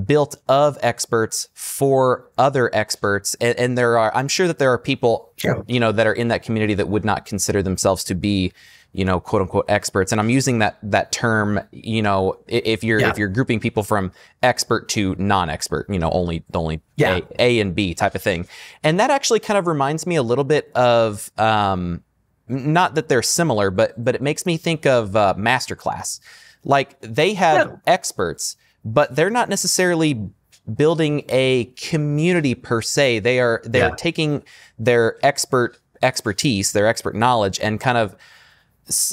built of experts for other experts. And, and there are, I'm sure that there are people, sure. you know, that are in that community that would not consider themselves to be, you know, quote unquote experts. And I'm using that, that term, you know, if you're, yeah. if you're grouping people from expert to non-expert, you know, only, only yeah. a, a and B type of thing. And that actually kind of reminds me a little bit of, um, not that they're similar, but, but it makes me think of uh, MasterClass. Like they have yeah. experts, but they're not necessarily building a community per se. They are they're yeah. taking their expert expertise, their expert knowledge, and kind of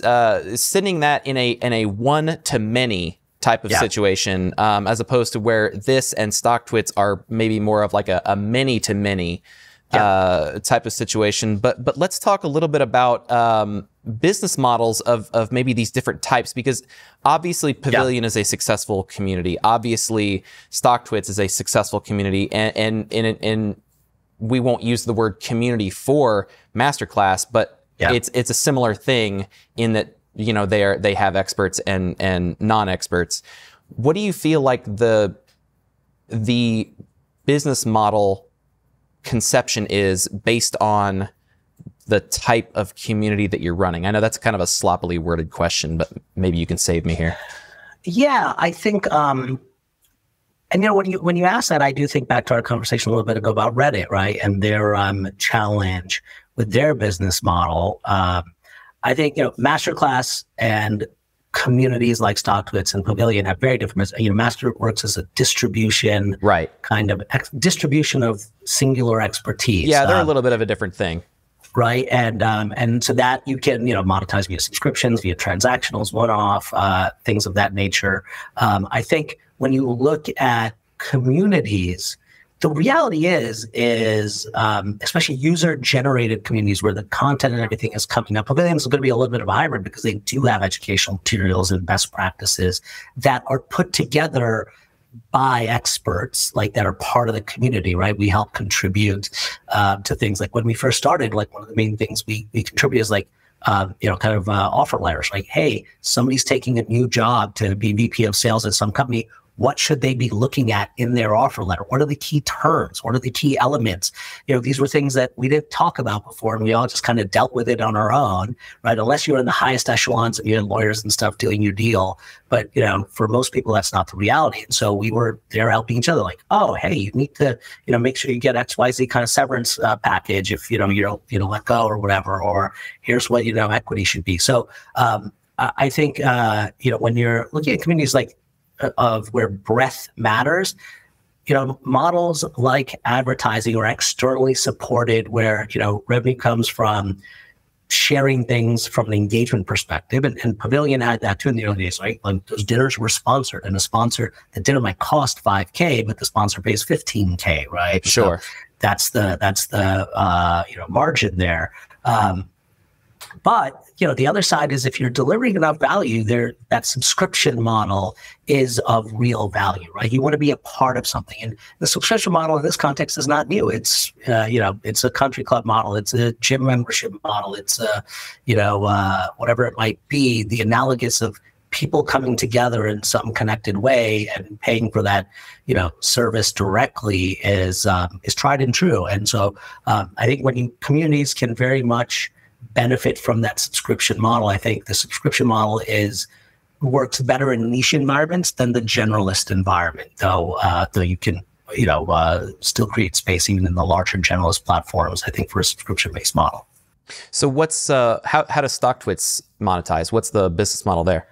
uh, sending that in a in a one to many type of yeah. situation, um, as opposed to where this and StockTwits are maybe more of like a, a many to many yeah. uh, type of situation. But but let's talk a little bit about um, business models of, of maybe these different types, because obviously Pavilion yeah. is a successful community. Obviously StockTwits is a successful community, and, and, and, and we won't use the word community for MasterClass, but yeah. it's, it's a similar thing in that, you know, they are, they have experts and, and non-experts. What do you feel like the, the business model conception is based on the type of community that you're running? I know that's kind of a sloppily worded question, but maybe you can save me here. Yeah, I think, um, and you know, when you when you ask that, I do think back to our conversation a little bit ago about Reddit, right? And their um, challenge with their business model. Um, I think, you know, MasterClass and communities like StockTwits and Pavilion have very different, you know, Master works as a distribution, right? Kind of ex distribution of singular expertise. Yeah, they're um, a little bit of a different thing. Right. And um, and so that you can, you know, monetize via subscriptions, via transactionals, one-off, uh, things of that nature. Um, I think when you look at communities, the reality is, is um, especially user-generated communities where the content and everything is coming up, Pavilion is going to be a little bit of a hybrid because they do have educational materials and best practices that are put together by experts, like that are part of the community, right? We help contribute uh, to things like when we first started, like one of the main things we, we contribute is like, uh, you know, kind of uh, offer letters, like, hey, somebody's taking a new job to be V P of sales at some company. What should they be looking at in their offer letter? What are the key terms? What are the key elements? You know, these were things that we didn't talk about before, and we all just kind of dealt with it on our own, right? Unless you're in the highest echelons and you had lawyers and stuff doing your deal. But, you know, for most people, that's not the reality. And so we were there helping each other, like, oh, hey, you need to, you know, make sure you get X Y Z kind of severance uh, package if, you know, you don't, you know, let go or whatever, or here's what, you know, equity should be. So um, I think, uh, you know, when you're looking at communities like, of where breadth matters, you know, models like advertising or externally supported where, you know, revenue comes from sharing things from an engagement perspective. And, and Pavilion had that too in the early days, right? Like those dinners were sponsored, and a sponsor, the dinner might cost five K, but the sponsor pays fifteen K, right? Sure. So that's the, that's the, uh, you know, margin there. Um, But, you know, the other side is if you're delivering enough value there, that subscription model is of real value, right? You want to be a part of something. And the subscription model in this context is not new. It's, uh, you know, it's a country club model. It's a gym membership model. It's, a, you know, uh, whatever it might be, the analogous of people coming together in some connected way and paying for that, you know, service directly is, um, is tried and true. And so um, I think when you, communities can very much benefit from that subscription model. I think the subscription model is works better in niche environments than the generalist environment, though uh, though you can, you know, uh, still create space even in the larger generalist platforms, I think, for a subscription-based model. So what's uh, how, how does StockTwits monetize? What's the business model there?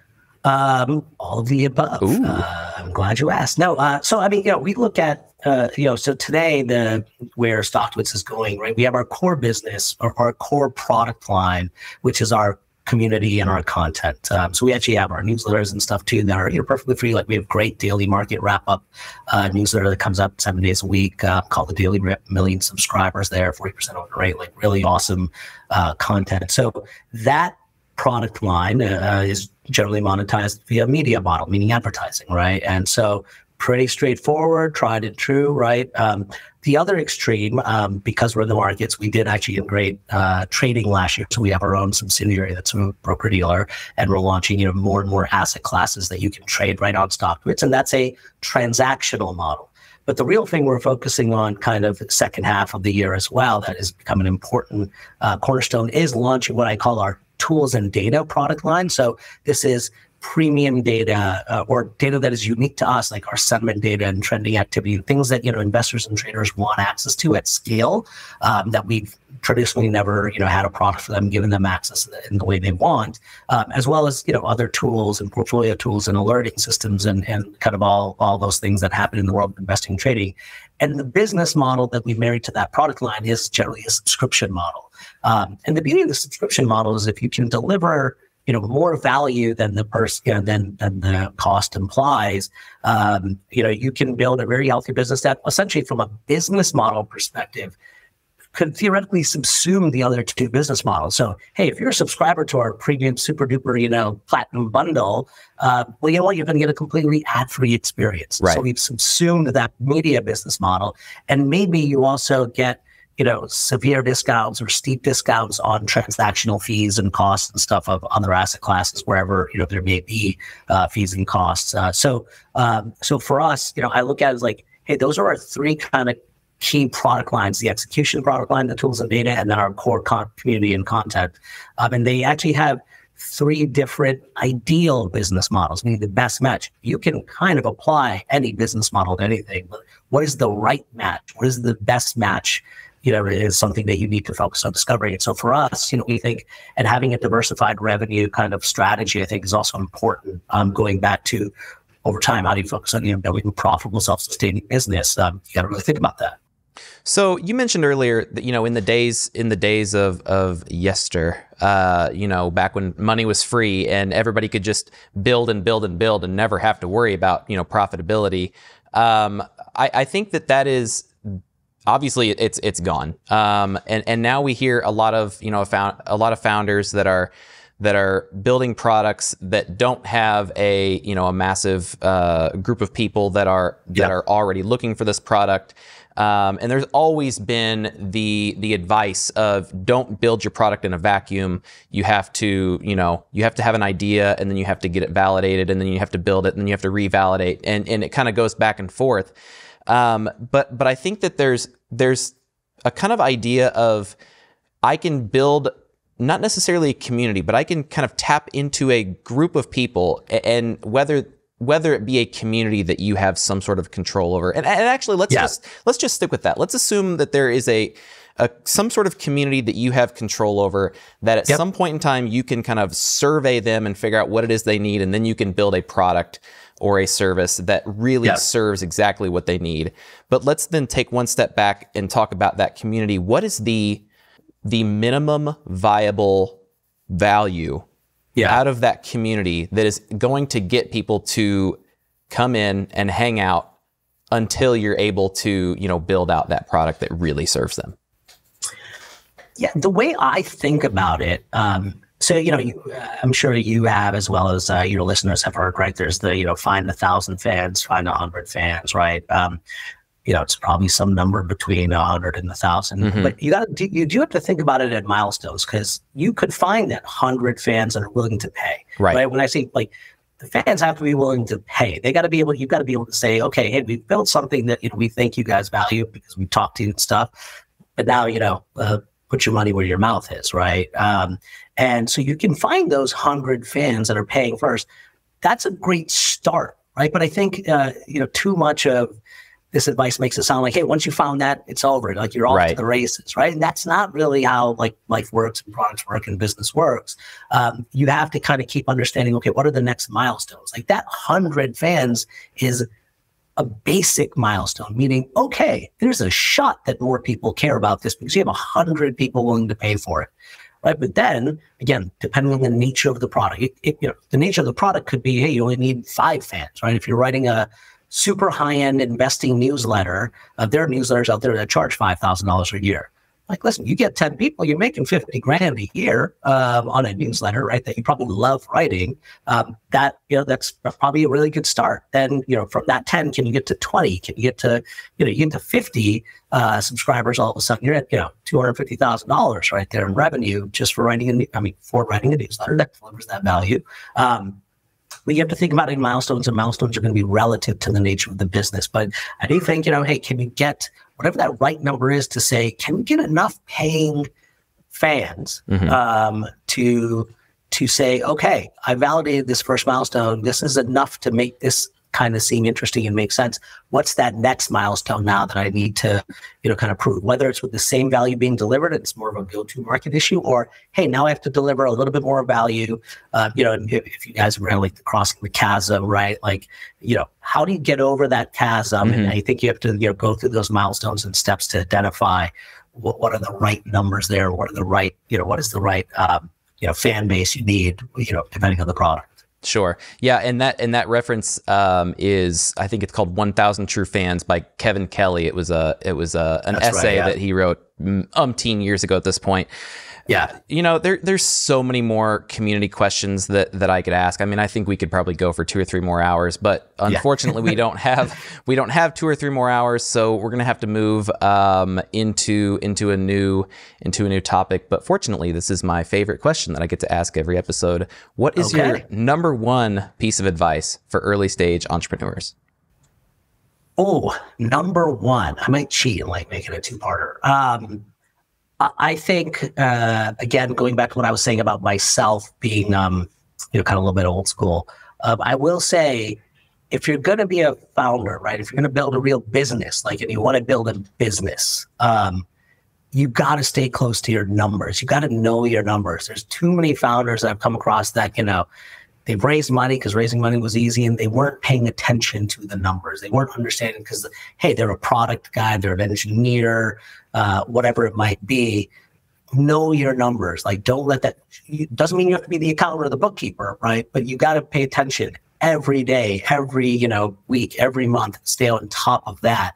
Um, all of the above. Uh, I'm glad you asked. No, uh, so I mean, you know, we look at, uh, you know, so today the where StockTwits is going, right? We have our core business or our core product line, which is our community and our content. Um, so we actually have our newsletters and stuff too that are, you know, perfectly free. Like we have great daily market wrap up uh, newsletter that comes up seven days a week, uh, called the Daily Million Subscribers. There, forty percent open rate, like really awesome uh, content. So that product line uh, is generally monetized via media model, meaning advertising, right? And so pretty straightforward, tried and true, right? Um, the other extreme, um, because we're in the markets, we did actually integrate uh, trading last year. So we have our own subsidiary that's a broker-dealer, and we're launching, you know, more and more asset classes that you can trade right on StockTwits, and that's a transactional model. But the real thing we're focusing on kind of second half of the year as well, that has become an important uh, cornerstone, is launching what I call our tools and data product line. So this is premium data uh, or data that is unique to us, like our sentiment data and trending activity, things that, you know, investors and traders want access to at scale, um, that we've traditionally never, you know, had a product for them, giving them access in the, in the way they want, um, as well as, you know, other tools and portfolio tools and alerting systems and, and kind of all, all those things that happen in the world of investing and trading. And the business model that we married to that product line is generally a subscription model. Um, and the beauty of the subscription model is if you can deliver, you know, more value than the person, you know, than, than the cost implies, um, you know, you can build a very healthy business that essentially from a business model perspective could theoretically subsume the other two business models. So, hey, if you're a subscriber to our premium, super duper, you know, platinum bundle, uh, well, you know what, you're going to get a completely ad-free experience. Right. So we've subsumed that media business model, and maybe you also get, you know, severe discounts or steep discounts on transactional fees and costs and stuff of other asset classes, wherever, you know, there may be uh, fees and costs. Uh, so, um, so for us, you know, I look at it as like, hey, those are our three kind of key product lines: the execution product line, the tools and data, and then our core con community and content. Um, and they actually have three different ideal business models, meaning the best match. You can kind of apply any business model to anything, but what is the right match? What is the best match? You know, it is something that you need to focus on discovering. And so for us, you know, we think, and having a diversified revenue kind of strategy, I think, is also important. Um, going back to over time, how do you focus on, you know, building a profitable, self-sustaining business? Um, you got to really think about that. So you mentioned earlier that, you know, in the days in the days of of yester, uh, you know, back when money was free and everybody could just build and build and build and never have to worry about, you know, profitability. Um, I, I think that that is. Obviously, it's it's gone, um, and and now we hear a lot of you know a lot of founders that are that are building products that don't have a you know a massive uh, group of people that are that yeah. are already looking for this product. Um, and there's always been the the advice of don't build your product in a vacuum. You have to, you know, you have to have an idea, and then you have to get it validated, and then you have to build it, and then you have to revalidate, and and it kind of goes back and forth. Um, but but I think that there's there's a kind of idea of I can build not necessarily a community, but I can kind of tap into a group of people, and whether whether it be a community that you have some sort of control over. And, and actually, let's yeah. just let's just stick with that. Let's assume that there is a, a some sort of community that you have control over, that at yep. some point in time you can kind of survey them and figure out what it is they need, and then you can build a product or a service that really yes. serves exactly what they need. But let's then take one step back and talk about that community. What is the the minimum viable value yeah. out of that community that is going to get people to come in and hang out until you're able to, you know, build out that product that really serves them? Yeah, the way I think about it, um, so, you know, you, uh, I'm sure you have, as well as uh, your listeners have heard, right? There's the, you know, find a thousand fans, find a hundred fans, right? Um, you know, it's probably some number between a hundred and a thousand, mm-hmm. but you got to, you do have to think about it at milestones, because you could find that hundred fans that are willing to pay, right? right? When I say like, the fans have to be willing to pay. They got to be able. You've got to be able to say, okay, hey, we built something that, you know, we think you guys value because we talked to you and stuff, but now, you know, uh, put your money where your mouth is, right? Um, and so you can find those hundred fans that are paying first. That's a great start, right? But I think uh, you know, too much of this advice makes it sound like, hey, once you found that, it's over. Like you're off right. to the races, right? And that's not really how like life works and products work and business works. Um, you have to kind of keep understanding, okay, what are the next milestones? Like that hundred fans is a basic milestone, meaning, okay, there's a shot that more people care about this because you have one hundred people willing to pay for it, right? But then, again, depending on the nature of the product, it, it, you know, the nature of the product could be, hey, you only need five fans, right? If you're writing a super high-end investing newsletter, uh, there are newsletters out there that charge five thousand dollars a year. Like, listen, you get ten people, you're making fifty grand a year um, on a newsletter, right? That you probably love writing. Um, that, you know, that's probably a really good start. Then, you know, from that ten, can you get to twenty? Can you get to, you know, you get to fifty uh, subscribers? All of a sudden, you're at, you know, two hundred fifty thousand dollars right there in revenue just for writing a, I mean, for writing a newsletter that delivers that value. Um, But you have to think about it in milestones, and milestones are going to be relative to the nature of the business. But I do think, you know, hey, can we get whatever that right number is to say, can we get enough paying fans mm-hmm. um, to to say, okay, I validated this first milestone. This is enough to make this kind of seem interesting and make sense. What's that next milestone now that I need to, you know, kind of prove? Whether it's with the same value being delivered, it's more of a go-to market issue, or hey, now I have to deliver a little bit more value. Uh, you know, if, if you guys were like crossing the chasm, right? Like, you know, how do you get over that chasm? Mm-hmm. And I think you have to, you know, go through those milestones and steps to identify what, what are the right numbers there, what are the right, you know, what is the right, um, you know, fan base you need, you know, depending on the product. Sure. Yeah. And that and that reference um, is, I think it's called one thousand True Fans by Kevin Kelly. It was a it was a, an That's essay right, yeah. that he wrote umpteen years ago at this point. Yeah. You know, there there's so many more community questions that, that I could ask. I mean, I think we could probably go for two or three more hours, but unfortunately yeah. we don't have we don't have two or three more hours. So we're going to have to move um, into into a new into a new topic. But fortunately, this is my favorite question that I get to ask every episode. What is okay. your number one piece of advice for early stage entrepreneurs? Oh, number one. I might cheat and like make it a two-parter. Um, I think, uh, again, going back to what I was saying about myself being, um, you know, kind of a little bit old school, um, I will say, if you're going to be a founder, right, if you're going to build a real business, like, and you want to build a business, um, you got to stay close to your numbers. You got to know your numbers. There's too many founders that I've come across that, you know, they've raised money because raising money was easy, and they weren't paying attention to the numbers. They weren't understanding because, hey, they're a product guy, they're an engineer, uh, whatever it might be. Know your numbers. Like, don't let that – doesn't mean you have to be the accountant or the bookkeeper, right? But you got to pay attention every day, every, you know, week, every month. Stay on top of that.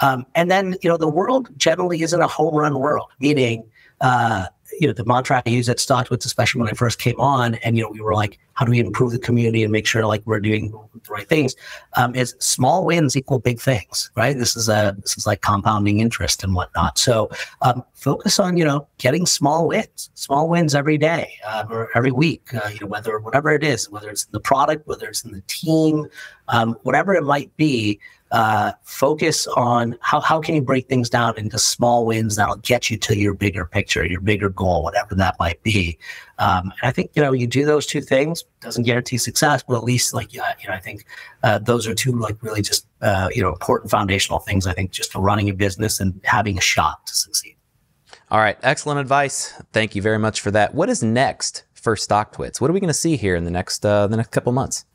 Um, and then, you know, the world generally isn't a home run world, meaning uh, – you know, the mantra I use at StockTwits, especially when I first came on, and, you know, we were like, how do we improve the community and make sure, like, we're doing the right things, um, is small wins equal big things, right? This is a, this is like compounding interest and whatnot. So um, focus on, you know, getting small wins, small wins every day uh, or every week, uh, you know, whether, whatever it is, whether it's in the product, whether it's in the team, um, whatever it might be. Uh, focus on how, how can you break things down into small wins that'll get you to your bigger picture, your bigger goal, whatever that might be. Um, and I think, you know, you do those two things, doesn't guarantee success, but at least, like, yeah, you know, I think uh, those are two, like, really just, uh, you know, important foundational things, I think, just for running a business and having a shot to succeed. All right. Excellent advice. Thank you very much for that. What is next for StockTwits? What are we going to see here in the next, uh, the next couple months?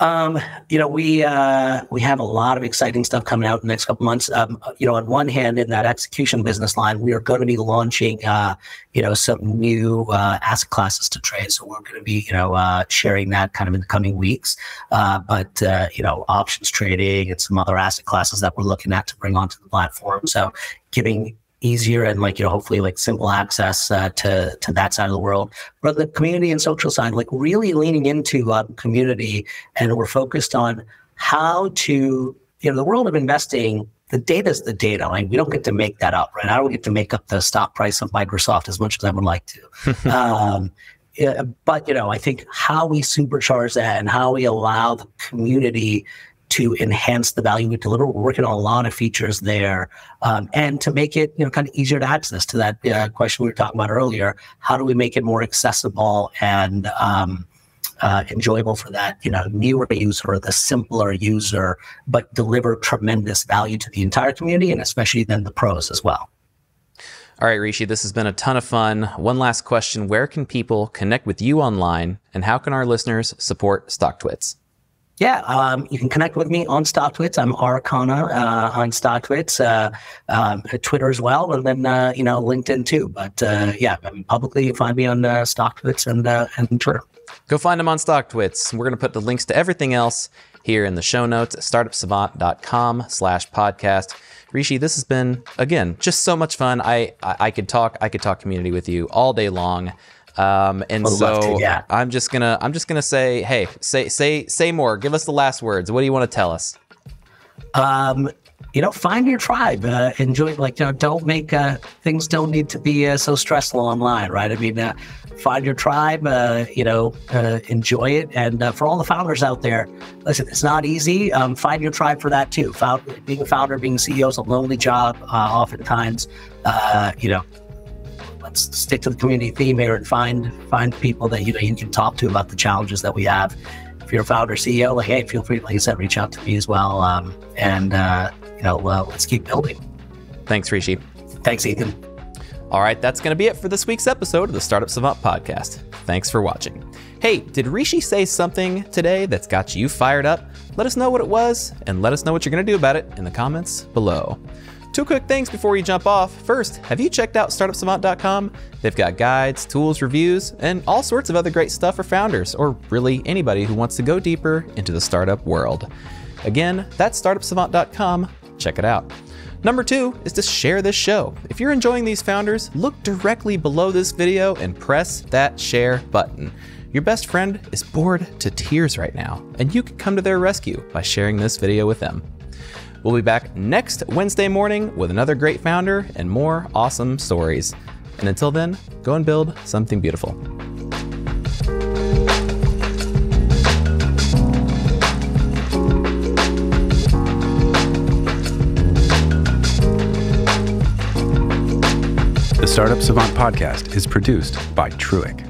Um, you know, we, uh, we have a lot of exciting stuff coming out in the next couple months. Um, you know, on one hand, in that execution business line, we are going to be launching, uh, you know, some new, uh, asset classes to trade. So we're going to be, you know, uh, sharing that kind of in the coming weeks. Uh, but, uh, you know, options trading and some other asset classes that we're looking at to bring onto the platform. So giving easier and, like, you know, hopefully, like, simple access uh, to to that side of the world. But the community and social side, like, really leaning into uh, community, and we're focused on how to, you know, the world of investing, the data is the data. Like, we don't get to make that up, right? I don't get to make up the stock price of Microsoft as much as I would like to. um, yeah, but, you know, I think how we supercharge that and how we allow the community to enhance the value we deliver. We're working on a lot of features there, um, and to make it, you know, kind of easier to access. To that uh, question we were talking about earlier, how do we make it more accessible and um, uh, enjoyable for that, you know, newer user, the simpler user, but deliver tremendous value to the entire community, and especially then the pros as well. All right, Rishi, this has been a ton of fun. One last question: where can people connect with you online, and how can our listeners support StockTwits? Yeah, um, you can connect with me on StockTwits. I'm R. Khanna uh, on StockTwits, uh, um, Twitter as well, and then, uh, you know, LinkedIn too. But uh, yeah, I mean, publicly, you find me on uh, StockTwits and, uh, and Twitter. Go find them on StockTwits. We're going to put the links to everything else here in the show notes at startup savant dot com slash podcast. Rishi, this has been, again, just so much fun. I, I, I could talk, I could talk community with you all day long. Um, and Would so to, yeah. I'm just gonna, I'm just gonna say, hey, say, say, say more, give us the last words. What do you want to tell us? Um, you know, find your tribe, uh, enjoy, like, you know, don't make, uh, things don't need to be uh, so stressful online, right? I mean, uh, find your tribe, uh, you know, uh, enjoy it. And uh, for all the founders out there, listen, it's not easy. Um, find your tribe for that too. Found, being a founder, being a C E O is a lonely job. Uh, oftentimes, uh, you know, let's stick to the community theme here and find, find people that, you know, you can talk to about the challenges that we have. If you're a founder, C E O, like, hey, feel free, like I said, reach out to me as well. Um, and, uh, you know, well, let's keep building. Thanks, Rishi. Thanks, Ethan. All right, that's going to be it for this week's episode of the Startup Savant Podcast. Thanks for watching. Hey, did Rishi say something today that's got you fired up? Let us know what it was, and let us know what you're going to do about it in the comments below. Two quick things before you jump off. First, have you checked out startup savant dot com? They've got guides, tools, reviews, and all sorts of other great stuff for founders, or really anybody who wants to go deeper into the startup world. Again, that's startup savant dot com. Check it out. Number two is to share this show. If you're enjoying these founders, look directly below this video and press that share button. Your best friend is bored to tears right now, and you can come to their rescue by sharing this video with them. We'll be back next Wednesday morning with another great founder and more awesome stories. And until then, go and build something beautiful. The Startup Savant Podcast is produced by Truick.